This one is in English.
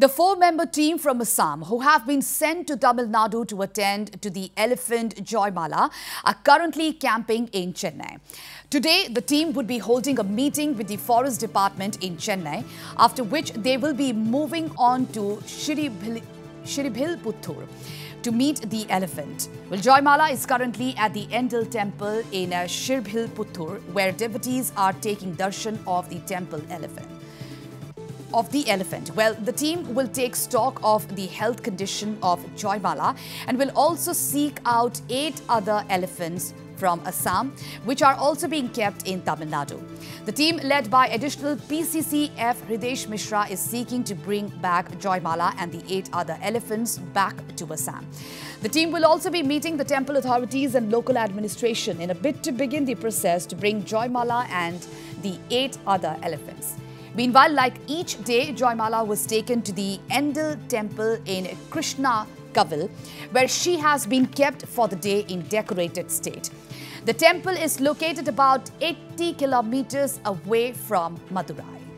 The four-member team from Assam, who have been sent to Tamil Nadu to attend to the elephant Joymala, are currently camping in Chennai. Today, the team would be holding a meeting with the Forest Department in Chennai, after which they will be moving on to Srivilliputhur to meet the elephant. Well, Joymala is currently at the Endel Temple in Srivilliputhur, where devotees are taking darshan of the temple elephant. Well, the team will take stock of the health condition of Joymala and will also seek out 8 other elephants from Assam, which are also being kept in Tamil Nadu. The team led by additional PCCF Ridesh Mishra is seeking to bring back Joymala and the 8 other elephants back to Assam. The team will also be meeting the temple authorities and local administration in a bid to begin the process to bring Joymala and the 8 other elephants. Meanwhile, like each day, Joymala was taken to the Endel Temple in Krishna Kavil, where she has been kept for the day in decorated state. The temple is located about 80 kilometers away from Madurai.